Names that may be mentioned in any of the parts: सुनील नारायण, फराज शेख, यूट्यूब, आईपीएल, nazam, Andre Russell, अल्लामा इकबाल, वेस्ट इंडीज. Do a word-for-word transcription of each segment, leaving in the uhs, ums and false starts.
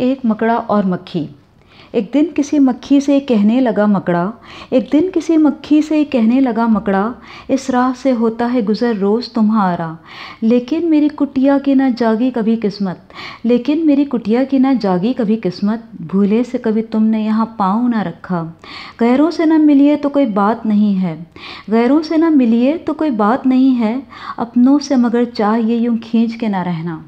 एक मकड़ा और मक्खी। एक दिन किसी मक्खी से कहने लगा मकड़ा, एक दिन किसी मक्खी से कहने लगा मकड़ा, इस राह से होता है गुज़र रोज़ तुम्हारा। लेकिन मेरी कुटिया की ना जागी कभी किस्मत, लेकिन मेरी कुटिया की ना जागी कभी किस्मत, भूले से कभी तुमने यहाँ पाँव ना रखा। गैरों से ना मिलिए तो कोई बात नहीं है, गैरों से ना मिलिए तो कोई बात नहीं है, अपनों से मगर चाहिए यूँ खींच के ना रहना।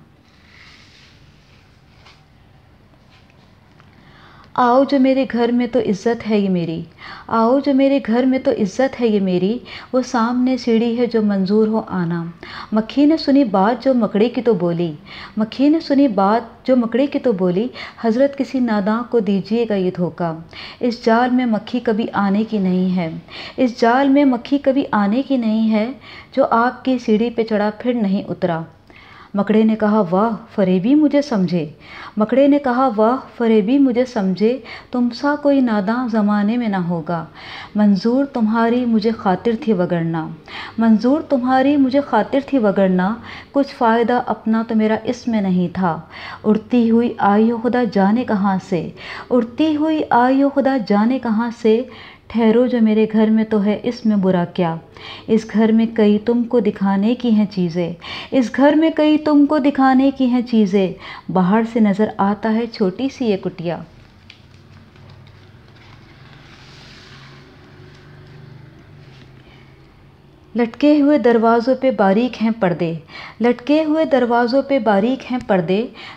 आओ जो मेरे घर में तो इज़्ज़त है ये मेरी, आओ जो मेरे घर में तो इज़्ज़त है ये मेरी, वो सामने सीढ़ी है जो मंजूर हो आना। मक्खी ने सुनी बात जो मकड़े की तो बोली, मक्खी ने सुनी बात जो मकड़े की तो बोली, हज़रत किसी नादां को दीजिएगा ये धोखा। इस जाल में मक्खी कभी आने की नहीं है, इस जाल में मक्खी कभी आने की नहीं है, जो आपकी सीढ़ी पे चढ़ा फिर नहीं उतरा। मकड़े ने कहा वाह फरेबी मुझे समझे, मकड़े ने कहा वाह फरेबी मुझे समझे, तुम सा कोई नादां ज़माने में ना होगा। मंजूर तुम्हारी मुझे खातिर थी वगरना, मंजूर तुम्हारी मुझे खातिर थी वगरना, कुछ फ़ायदा अपना तो मेरा इसमें नहीं था। उड़ती हुई आई हो खुदा जाने कहाँ से, उड़ती हुई आई हो खुदा जाने कहाँ से, ठहरो जो मेरे घर में तो है इसमें बुरा क्या। इस घर में कई तुमको दिखाने की हैं चीज़ें, इस घर में कई तुमको दिखाने की हैं चीज़ें, बाहर से नज़र आता है छोटी सी ये कुटिया। लटके हुए दरवाज़ों पे बारीक हैं पर्दे, लटके हुए दरवाज़ों पे बारीक हैं पर्दे,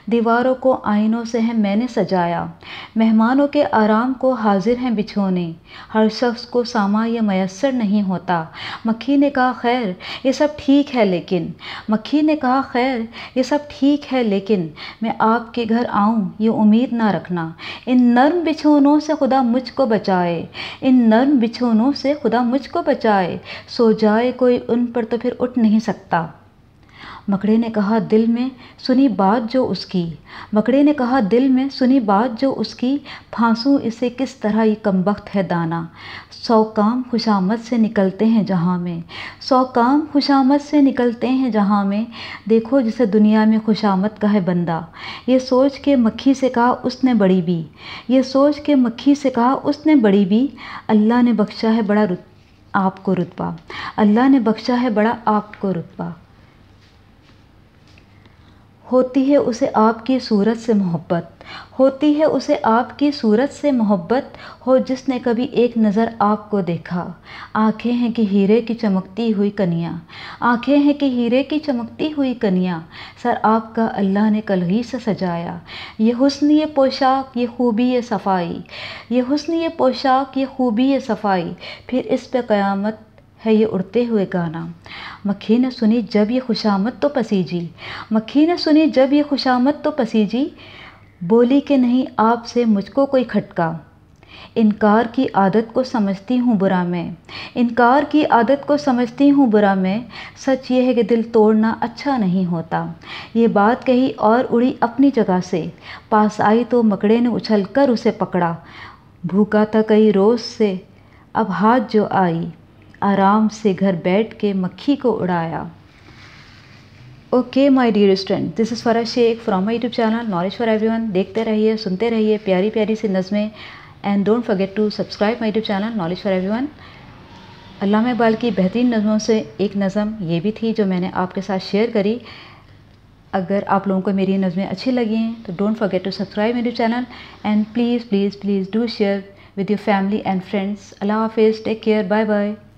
दीवारों को आईनों से हैं मैंने सजाया। मेहमानों के आराम को हाजिर हैं बिछोने, हर शख्स को सामा ये मैसर नहीं होता। मक्खी ने कहा खैर ये सब ठीक है लेकिन, मक्खी ने कहा खैर ये सब ठीक है लेकिन, मैं आपके घर आऊँ ये उम्मीद ना रखना। इन नर्म बिछोनों से खुदा मुझको बचाए, इन नर्म बिछोनों से खुदा मुझको बचाए, सो जाए कोई उन पर तो फिर उठ नहीं सकता। मकड़े ने कहा दिल में सुनी बात जो उसकी, मकड़े ने कहा दिल में सुनी बात जो उसकी, फांसूं इसे किस तरह ये कमबख्त है दाना। सौ काम खुशामद से निकलते हैं जहाँ में, सौ काम खुशामद से निकलते हैं जहाँ में, देखो जिसे दुनिया में खुशामद का है बंदा। ये सोच के मक्खी से कहा उसने बड़ी भी, ये सोच के मक्खी से कहा उसने बड़ी भी, अल्लाह ने बख्शा है बड़ा रुत आपको रुतबा, अल्लाह ने बख्शा है बड़ा आपको रुतबा। होती है उसे आपकी सूरत से मोहब्बत, होती है उसे आपकी सूरत से मोहब्बत, हो जिसने कभी एक नज़र आपको देखा। आंखें हैं कि हीरे की चमकती हुई कनियाँ, आंखें हैं कि हीरे की चमकती हुई कनियाँ, सर आपका अल्लाह ने कलगी से सजाया। ये हुस्न ये पोशाक ये खूबी ये सफ़ाई, ये हुस्न ये पोशाक ये खूबी ये सफ़ाई, फिर इस पे क़यामत है ये उड़ते हुए गाना। मक्खी ने सुनी जब ये खुशामद तो पसीजी, मक्खी ने सुनी जब ये खुशामद तो पसीजी, बोली कि नहीं आपसे मुझको कोई खटका। इनकार की आदत को समझती हूँ बुरा मैं, इनकार की आदत को समझती हूँ बुरा मैं, सच ये है कि दिल तोड़ना अच्छा नहीं होता। ये बात कही और उड़ी अपनी जगह से, पास आई तो मकड़े ने उछलकर उसे पकड़ा। भूखा था कई रोज से अब हाथ जो आई, आराम से घर बैठ के मक्खी को उड़ाया। Okay my dear student, this is फराज शेख from my यूट्यूब channel knowledge for everyone. देखते रहिए, सुनते रहिए प्यारी प्यारी सी नज़में, and don't forget to subscribe my यूट्यूब channel knowledge for everyone. अल्लामा इकबाल की बेहतरीन नज़मों से एक नज़म ये भी थी जो मैंने आपके साथ शेयर करी। अगर आप लोगों को मेरी नज़में अच्छी लगी हैं तो don't forget to subscribe my यूट्यूब channel, and please please please do share with your family and friends. अल्लाह हाफिज़, टेक केयर, बाय बाय।